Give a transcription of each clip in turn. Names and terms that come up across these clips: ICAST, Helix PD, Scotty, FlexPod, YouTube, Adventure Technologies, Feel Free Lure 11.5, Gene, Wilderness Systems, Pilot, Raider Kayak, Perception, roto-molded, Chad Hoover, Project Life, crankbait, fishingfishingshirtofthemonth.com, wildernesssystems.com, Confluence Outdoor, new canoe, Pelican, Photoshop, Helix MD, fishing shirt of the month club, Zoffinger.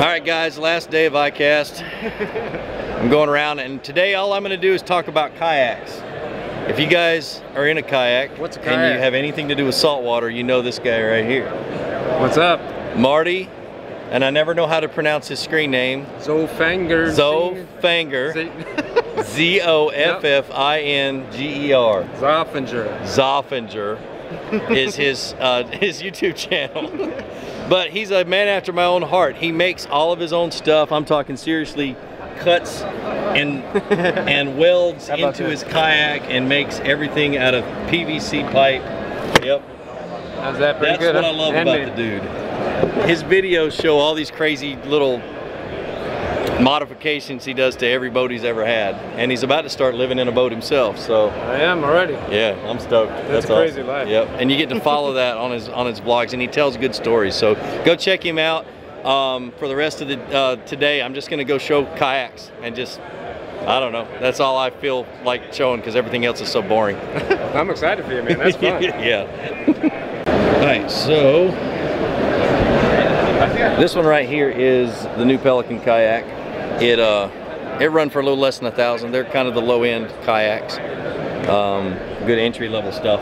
Alright guys, last day of ICAST. I'm going around and today all I'm going to do is talk about kayaks. If you guys are in a kayak, what's a kayak? And you have anything to do with saltwater, you know this guy right here. What's up? Marty, and I never know how to pronounce his screen name. Zoffinger. Zoffinger. Z-O-F-F-I-N-G-E-R. Zoffinger. Zoffinger is his YouTube channel. But he's a man after my own heart. He makes all of his own stuff. I'm talking seriously, cuts and welds into his kayak and makes everything out of PVC pipe. Yep. How's that? That's good, what huh? I love Handmade. About the dude. His videos show all these crazy little modifications he does to every boat he's ever had. And he's about to start living in a boat himself, so. I am already. Yeah, I'm stoked. That's a crazy awesome life. Yep, and you get to follow that on his vlogs, and he tells good stories. So go check him out. For the rest of the today, I'm just gonna go show kayaks and just, I don't know. That's all I feel like showing because everything else is so boring. I'm excited for you, man. That's fun. Yeah. All right, so this one right here is the new Pelican kayak. It run for a little less than 1,000. They're kind of the low end kayaks. Good entry level stuff.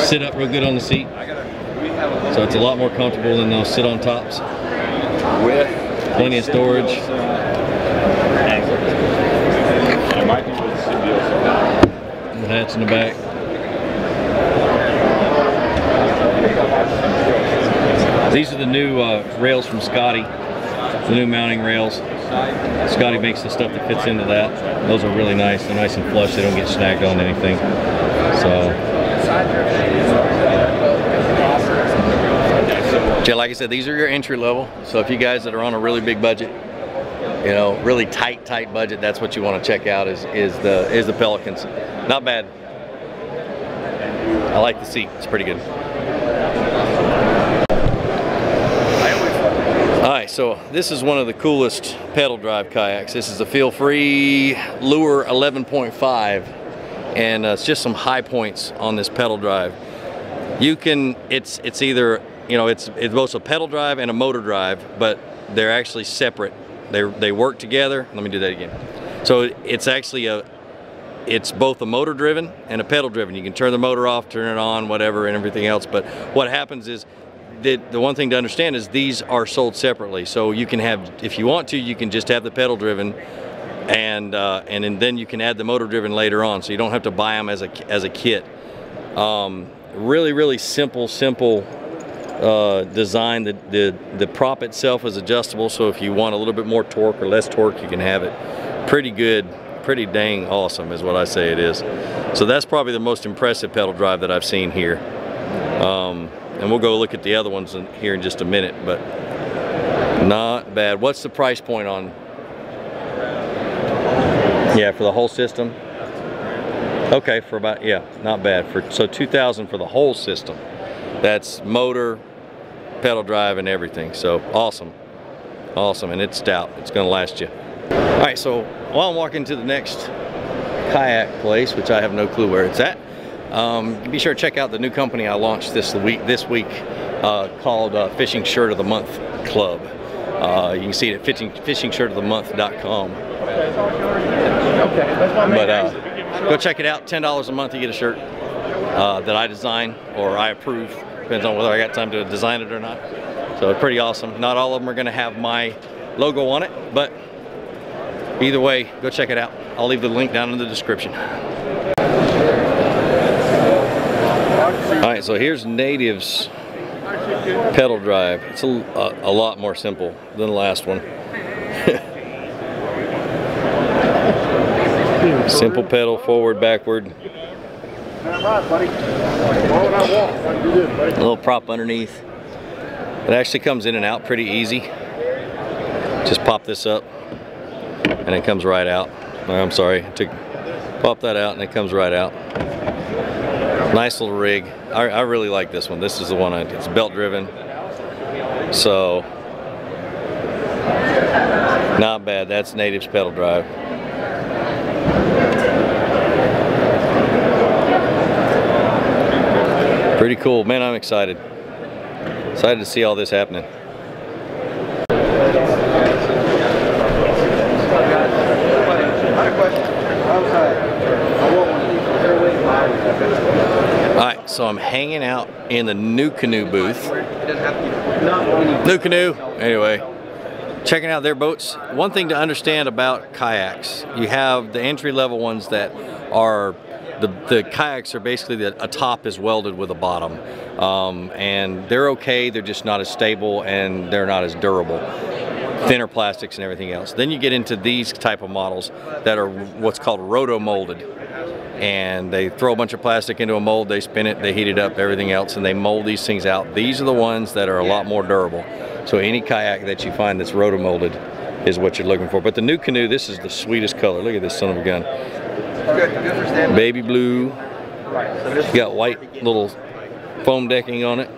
Sit up real good on the seat, so it's a lot more comfortable than those sit on tops. With plenty of storage. And the hatch in the back. These are the new rails from Scotty, the new mounting rails. Scotty makes the stuff that fits into that. Those are really nice. They're nice and flush. They don't get snagged on anything. So, yeah, like I said, these are your entry level. So if you guys that are on a really big budget, you know, really tight budget, that's what you want to check out is the Pelicans. Not bad. I like the seat. It's pretty good. So this is one of the coolest pedal drive kayaks. This is a Feel Free Lure 11.5, and it's just some high points on this pedal drive. You can, it's either, you know, it's both a pedal drive and a motor drive, but they're actually separate. They work together. Let me do that again. So it's actually it's both a motor driven and a pedal driven. You can turn the motor off, turn it on, whatever, and everything else. But what happens is, the one thing to understand is these are sold separately, so you can have, if you want to, you can just have the pedal driven, and then you can add the motor driven later on, so you don't have to buy them as a kit. Really simple design. The prop itself is adjustable, so if you want a little bit more torque or less torque, you can have it. Pretty good, pretty dang awesome is what I say it is. So that's probably the most impressive pedal drive that I've seen here. And we'll go look at the other ones here in just a minute, but not bad. What's the price point on? Yeah, for the whole system? Okay, for about, yeah, not bad. So $2,000 for the whole system. That's motor, pedal drive, and everything. So awesome, awesome, and it's stout. It's gonna last you. All right, so while I'm walking to the next kayak place, which I have no clue where it's at, be sure to check out the new company I launched this week called Fishing Shirt of the Month Club. You can see it at fishingshirtofthemonth.com. But go check it out. $10 a month you get a shirt that I design or I approve. Depends on whether I got time to design it or not. So pretty awesome. Not all of them are going to have my logo on it, but either way, go check it out. I'll leave the link down in the description. Alright, so here's Native's pedal drive. It's a lot more simple than the last one. Simple pedal, forward, backward. A little prop underneath. It actually comes in and out pretty easy. Just pop this up and it comes right out. Oh, I'm sorry, pop that out and it comes right out. Nice little rig. I really like this one. This is the one it's belt driven. So, not bad. That's Native's pedal drive. Pretty cool, man. I'm excited. Excited to see all this happening. Alright, so I'm hanging out in the New Canoe booth. New Canoe, anyway, checking out their boats. One thing to understand about kayaks, you have the entry level ones that are, the kayaks are basically that a top is welded with a bottom. And they're okay, they're just not as stable and they're not as durable. Thinner plastics and everything else. Then you get into these type of models that are what's called roto-molded. And they throw a bunch of plastic into a mold, they spin it, they heat it up, everything else, and they mold these things out. These are the ones that are a lot more durable. So any kayak that you find that's roto-molded is what you're looking for. But the New Canoe, this is the sweetest color. Look at this son of a gun. Baby blue. You got white little foam decking on it.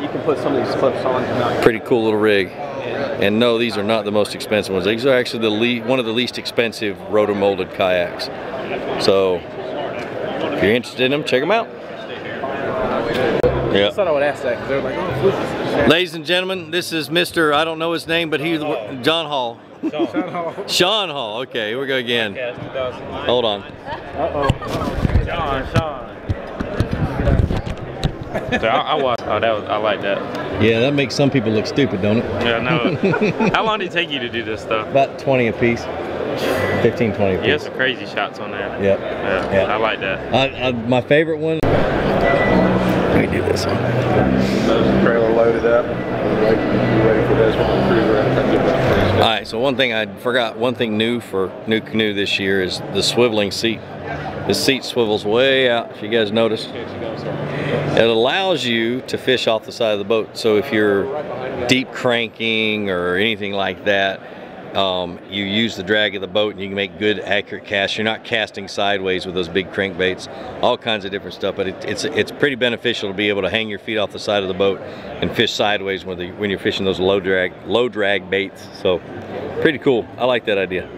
You can put some of these clips on. Pretty cool little rig. And no, these are not the most expensive ones. These are actually the one of the least expensive roto-molded kayaks. So, if you're interested in them, check them out. Yeah. I thought I would ask that because they were like, oh, ladies and gentlemen, this is Mr. I don't know his name, but he's John Hall. Sean Hall. Sean Hall. Okay, here we go again. Hold on. Uh-oh. Sean. So I watched. Oh, that was. I like that. Yeah, that makes some people look stupid, don't it? Yeah, no. How long did it take you to do this stuff? About 20 a piece. 15, 20. You have some crazy shots on there. Yep. Yeah. Yeah. I like that. My favorite one. Let me do this one. Those trailer loaded up. Ready for this one. All right. So one thing I forgot. One thing new for New Canoe this year is the swiveling seat. The seat swivels way out. If you guys notice, it allows you to fish off the side of the boat. So if you're deep cranking or anything like that. You use the drag of the boat and you can make good accurate casts. You're not casting sideways with those big crankbaits, all kinds of different stuff, but it's pretty beneficial to be able to hang your feet off the side of the boat and fish sideways when you're fishing those low drag baits. So pretty cool. I like that idea.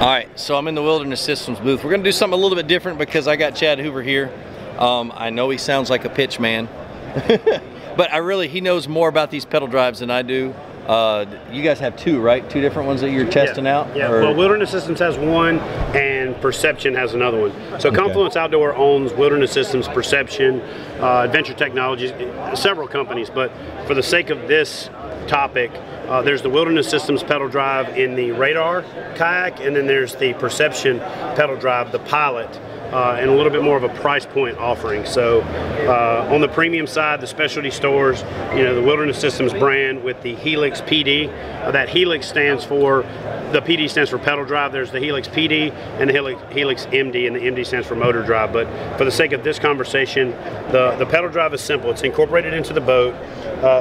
All right, so I'm in the Wilderness Systems booth. We're gonna do something a little bit different because I got Chad Hoover here. I know he sounds like a pitch man, but he knows more about these pedal drives than I do. You guys have two, right? Two different ones that you're testing out? Yeah, well, Wilderness Systems has one and Perception has another one. So okay. Confluence Outdoor owns Wilderness Systems, Perception, Adventure Technologies, several companies, but for the sake of this topic, there's the Wilderness Systems pedal drive in the Raider Kayak, and then there's the Perception pedal drive, the Pilot. And a little bit more of a price point offering. So on the premium side, the specialty stores, you know, the Wilderness Systems brand with the Helix PD. That Helix stands for, the PD stands for pedal drive. There's the Helix PD and the Helix MD, and the MD stands for motor drive. But for the sake of this conversation, the pedal drive is simple. It's incorporated into the boat.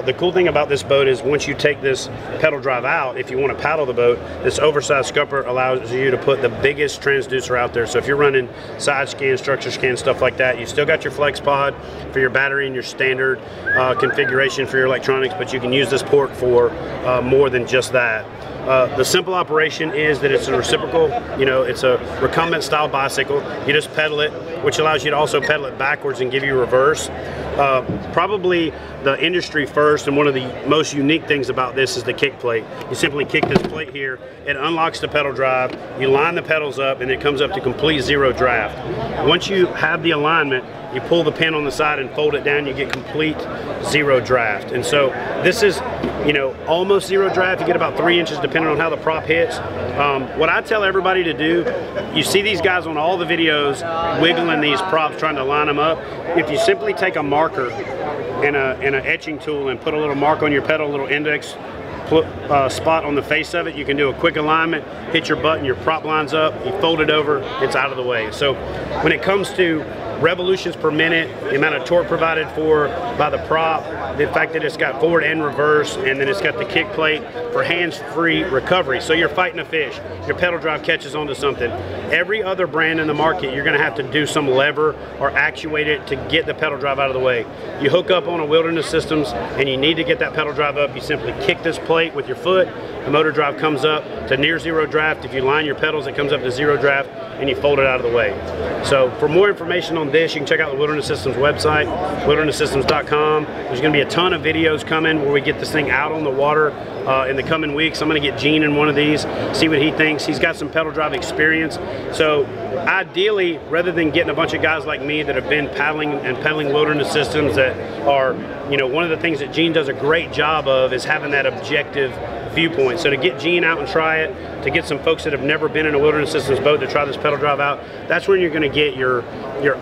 The cool thing about this boat is once you take this pedal drive out, if you want to paddle the boat, this oversized scupper allows you to put the biggest transducer out there. So if you're running side scan, structure scan, stuff like that, you still got your FlexPod for your battery and your standard configuration for your electronics, but you can use this port for more than just that. The simple operation is that it's a reciprocal, you know, it's a recumbent style bicycle. You just pedal it, which allows you to also pedal it backwards and give you reverse. Probably the industry first and one of the most unique things about this is the kick plate. You simply kick this plate here, it unlocks the pedal drive, you line the pedals up, and it comes up to complete zero draft. Once you have the alignment, you pull the pin on the side and fold it down, you get complete zero draft. And so this is, you know, almost zero draft. You get about 3 inches depending on how the prop hits. What I tell everybody to do, you see these guys on all the videos wiggling these props trying to line them up. If you simply take a marker and an etching tool and put a little mark on your pedal, a little index spot on the face of it, you can do a quick alignment, hit your button, your prop lines up, you fold it over, it's out of the way. So when it comes to revolutions per minute, the amount of torque provided for by the prop, the fact that it's got forward and reverse, and then it's got the kick plate for hands-free recovery. So you're fighting a fish, your pedal drive catches onto something. Every other brand in the market, you're gonna have to do some lever or actuate it to get the pedal drive out of the way. You hook up on a Wilderness Systems and you need to get that pedal drive up, you simply kick this plate with your foot, the motor drive comes up to near zero draft. If you line your pedals, it comes up to zero draft. and you fold it out of the way. So for more information on this, you can check out the Wilderness Systems website, wildernesssystems.com. There's going to be a ton of videos coming where we get this thing out on the water in the coming weeks. I'm going to get Gene in one of these, see what he thinks. He's got some pedal drive experience. So ideally, rather than getting a bunch of guys like me that have been paddling and pedaling Wilderness Systems, that are, you know, one of the things that Gene does a great job of is having that objective viewpoint. So to get Gene out and try it, to get some folks that have never been in a Wilderness Systems boat to try this pedal drive out, that's when you're going to get your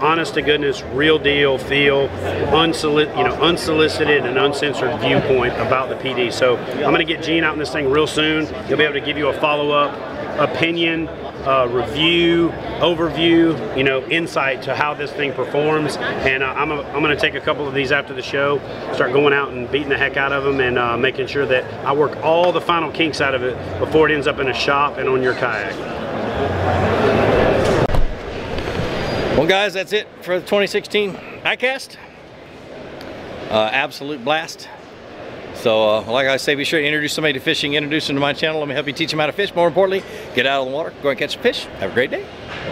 honest to goodness, real deal feel, unsolicited and uncensored viewpoint about the PD. So I'm going to get Gene out in this thing real soon. He'll be able to give you a follow-up opinion, review, overview, you know, insight to how this thing performs. And I'm going to take a couple of these after the show, start going out and beating the heck out of them, and making sure that I work all the final kinks out of it before it ends up in a shop and on your kayak. Well, guys, that's it for the 2016 ICAST. Absolute blast. So like I say, be sure to introduce somebody to fishing, introduce them to my channel. Let me help you teach them how to fish. More importantly, get out on the water, go and catch a fish. Have a great day.